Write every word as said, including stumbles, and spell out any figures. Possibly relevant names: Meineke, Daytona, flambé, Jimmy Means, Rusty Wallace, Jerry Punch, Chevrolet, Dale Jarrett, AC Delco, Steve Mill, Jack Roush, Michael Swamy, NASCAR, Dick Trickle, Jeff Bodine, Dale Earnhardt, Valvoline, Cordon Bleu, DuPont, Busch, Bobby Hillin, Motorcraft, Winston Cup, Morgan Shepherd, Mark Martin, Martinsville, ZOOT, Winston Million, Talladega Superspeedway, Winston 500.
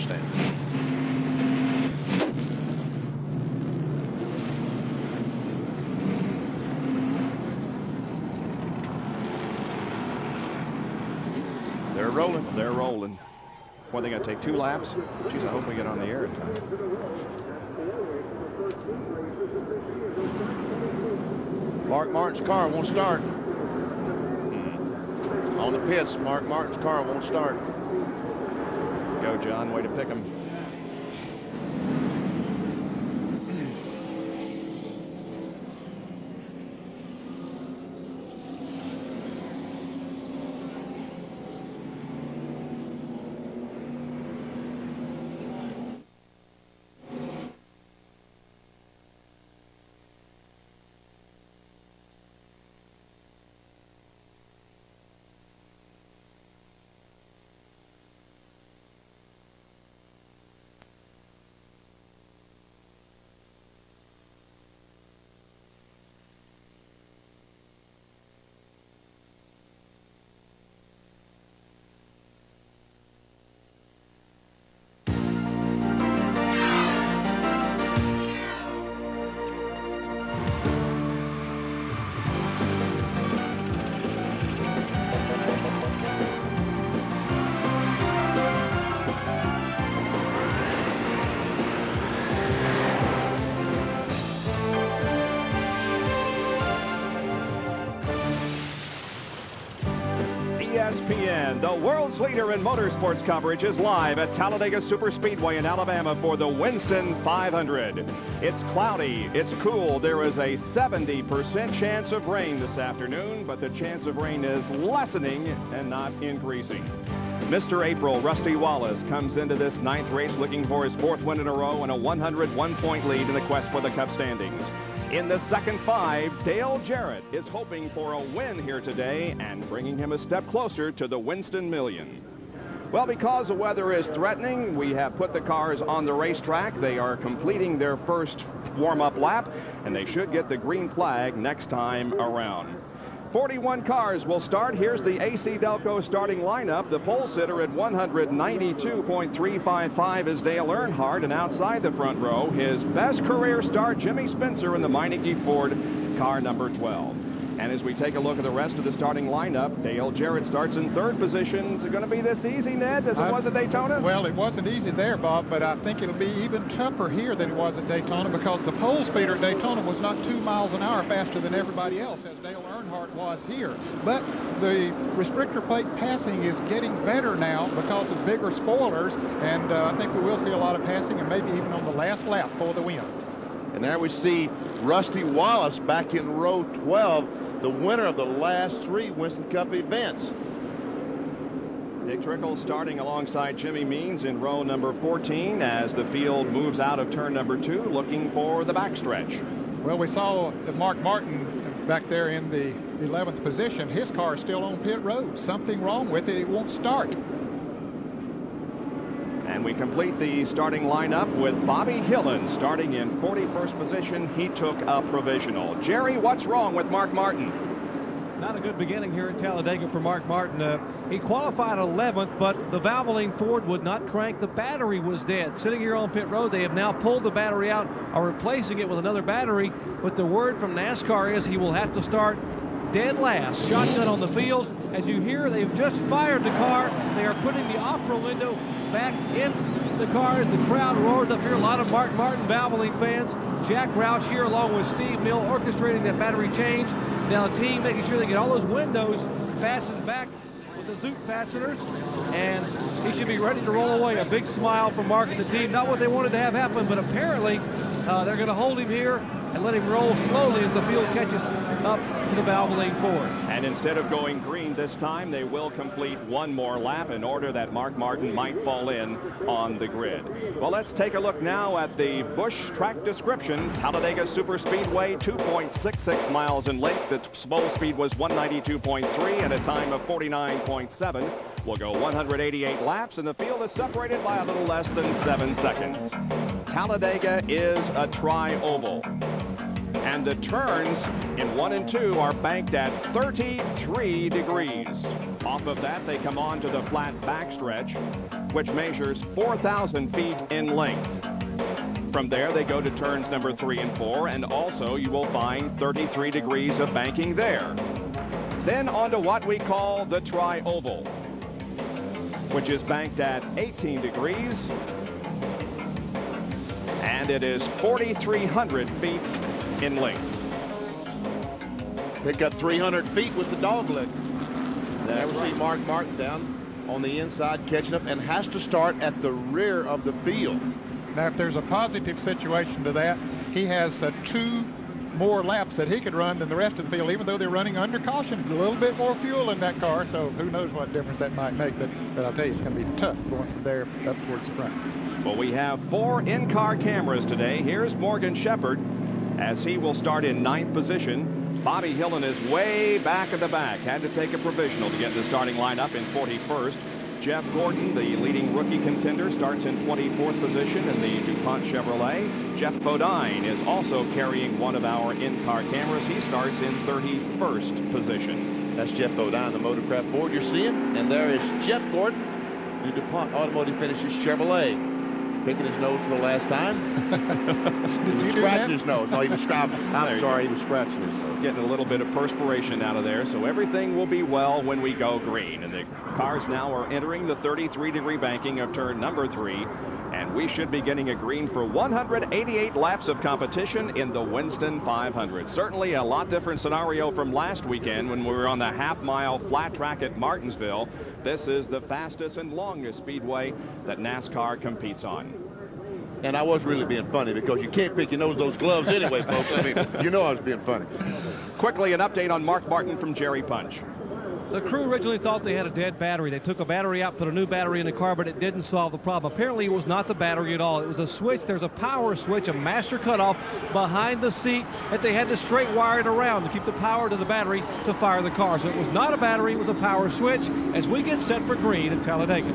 touchdown. They're rolling. They're rolling. What, they got to take two laps? Jeez, I hope we get on the air in time. Mark Martin's car won't start. On the pits, Mark Martin's car won't start. Go, John. Way to pick him. The world's leader in motorsports coverage is live at Talladega Superspeedway in Alabama for the Winston five hundred. It's cloudy, it's cool. There is a seventy percent chance of rain this afternoon, but the chance of rain is lessening and not increasing. Mister April, Rusty Wallace, comes into this ninth race looking for his fourth win in a row and a one hundred one point lead in the quest for the Cup standings. In the second five, Dale Jarrett is hoping for a win here today and bringing him a step closer to the Winston Million. Well, because the weather is threatening, we have put the cars on the racetrack. They are completing their first warm-up lap, and they should get the green flag next time around. forty-one cars will start. Here's the A C Delco starting lineup. The pole sitter at one ninety-two point three five five is Dale Earnhardt, and outside the front row, his best career start, Jimmy Spencer in the Meineke Ford, car number twelve. And as we take a look at the rest of the starting lineup, Dale Jarrett starts in third position. Is it going to be this easy, Ned, as it I, was at Daytona? Well, it wasn't easy there, Bob, but I think it'll be even tougher here than it was at Daytona, because the pole speeder at Daytona was not two miles an hour faster than everybody else, as Dale Earnhardt was here. But the restrictor plate passing is getting better now because of bigger spoilers, and uh, I think we will see a lot of passing, and maybe even on the last lap for the win. And there we see Rusty Wallace back in row twelve. The winner of the last three Winston Cup events. Dick Trickle starting alongside Jimmy Means in row number fourteen as the field moves out of turn number two, looking for the backstretch. Well, we saw Mark Martin back there in the eleventh position. His car is still on pit road. Something wrong with it. It won't start. And we complete the starting lineup with Bobby Hillin starting in forty-first position. He took a provisional. Jerry, what's wrong with Mark Martin? Not a good beginning here at Talladega for Mark Martin. Uh, he qualified eleventh, but the Valvoline Ford would not crank. The battery was dead. Sitting here on pit road, they have now pulled the battery out, are replacing it with another battery. But the word from NASCAR is he will have to start dead last. Shotgun on the field. As you hear, they've just fired the car. They are putting the off-road window back in the cars. The crowd roars up here. A lot of Mark Martin Valvoline fans. Jack Roush here along with Steve Mill orchestrating that battery change. Now the team making sure they get all those windows fastened back with the ZOOT fasteners, and he should be ready to roll away. A big smile from Mark and the team. Not what they wanted to have happen, but apparently uh, they're going to hold him here and let him roll slowly as the field catches up to the Valvoline Ford. And instead of going green this time, they will complete one more lap in order that Mark Martin might fall in on the grid. Well, let's take a look now at the Busch track description. Talladega Superspeedway, two point six six miles in length. The pole speed was one ninety-two point three at a time of forty-nine point seven. We'll go one hundred eighty-eight laps, and the field is separated by a little less than seven seconds. Talladega is a tri-oval. and the turns in one and two are banked at thirty-three degrees. Off of that, they come on to the flat backstretch, which measures four thousand feet in length. From there, they go to turns number three and four, and also you will find thirty-three degrees of banking there. Then on to what we call the tri-oval, which is banked at eighteen degrees, and it is forty-three hundred feet in length. Pick up three hundred feet with the dogleg. Never see Mark Martin down on the inside catching up, and has to start at the rear of the field. Now, if there's a positive situation to that, he has uh, two more laps that he could run than the rest of the field, even though they're running under caution. A little bit more fuel in that car, so who knows what difference that might make. But, but I'll tell you, it's going to be tough going from there up towards the front. Well, we have four in-car cameras today. Here's Morgan Shepherd as he will start in ninth position. Bobby Hillin is way back at the back. Had to take a provisional to get the starting lineup in forty-first. Jeff Gordon, the leading rookie contender, starts in twenty-fourth position in the DuPont Chevrolet. Jeff Bodine is also carrying one of our in-car cameras. He starts in thirty-first position. That's Jeff Bodine, the Motorcraft board you're seeing. And there is Jeff Gordon, the DuPont Automotive Finishes Chevrolet. Picking his nose for the last time. Did he was you scratching his nose. No, he was scratching. I'm sorry, he was scratching his nose. Getting a little bit of perspiration out of there, so everything will be well when we go green. And the cars now are entering the thirty-three degree banking of turn number three, and we should be getting a green for one hundred eighty-eight laps of competition in the Winston five hundred. Certainly a lot different scenario from last weekend when we were on the half-mile flat track at Martinsville. This is the fastest and longest speedway that NASCAR competes on. And I was really being funny, because you can't pick your nose those gloves anyway, folks. I mean, you know I was being funny. Quickly, an update on Mark Martin from Jerry Punch. The crew originally thought they had a dead battery. They took a battery out, put a new battery in the car, but it didn't solve the problem. Apparently, it was not the battery at all. It was a switch. There's a power switch, a master cutoff behind the seat that they had to straight wire it around to keep the power to the battery to fire the car. So it was not a battery. It was a power switch. As we get set for green at Talladega.